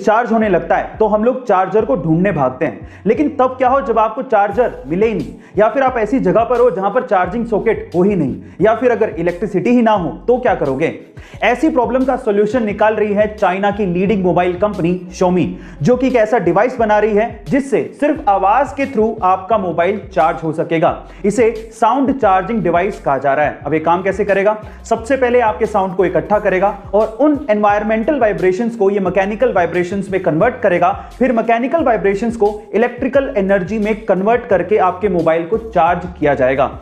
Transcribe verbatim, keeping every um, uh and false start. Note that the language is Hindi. चार्ज होने लगता है तो हम लोग चार्जर को ढूंढने भागते हैं। लेकिन तब क्या हो जब आपको चार्जर मिले ही नहीं, या फिर आप ऐसी जगह पर हो जहां पर चार्जिंग सॉकेट हो ही नहीं, या फिर अगर इलेक्ट्रिसिटी ही ना हो तो क्या करोगे? ऐसी प्रॉब्लम का सॉल्यूशन निकाल रही है चाइना की लीडिंग मोबाइल कंपनी Xiaomi, जो कि एक ऐसा डिवाइस बना रही है जिससे सिर्फ आवाज के थ्रू आपका मोबाइल चार्ज हो सकेगा। इसे साउंड चार्जिंग डिवाइस कहा जा रहा है। अब ये काम कैसे करेगा? सबसे पहले आपके साउंड को इकट्ठा करेगा और उन एनवायरमेंटल वाइब्रेशंस को ये मैकेनिकल वाइब्रेशंस में कन्वर्ट करेगा, फिर मैकेनिकल वाइब्रेशंस को इलेक्ट्रिकल एनर्जी में कन्वर्ट करके आपके मोबाइल को चार्ज किया जाएगा।